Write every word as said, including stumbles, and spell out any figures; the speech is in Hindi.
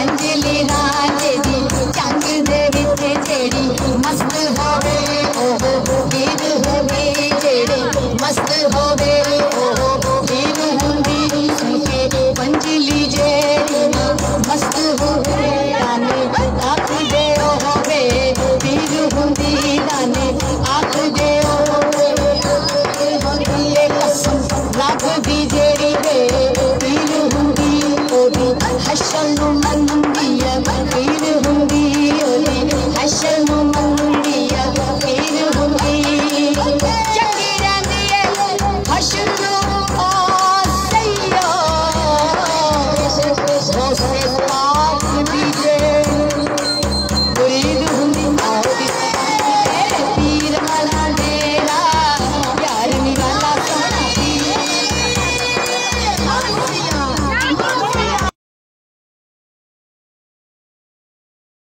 अंजलि राजे जी चंग दे विच तेरी मस्त होवे ओहो वीर होवे जेड़े मस्त होवे ओहो वीर होवे सुखे अंजलि जेरी मस्त होवे ताने आख दे होवे वीर होंदी ताने आख दे होवे होंदी ए कसम रब दी जेरी वे वीर होंदी ओदी हशल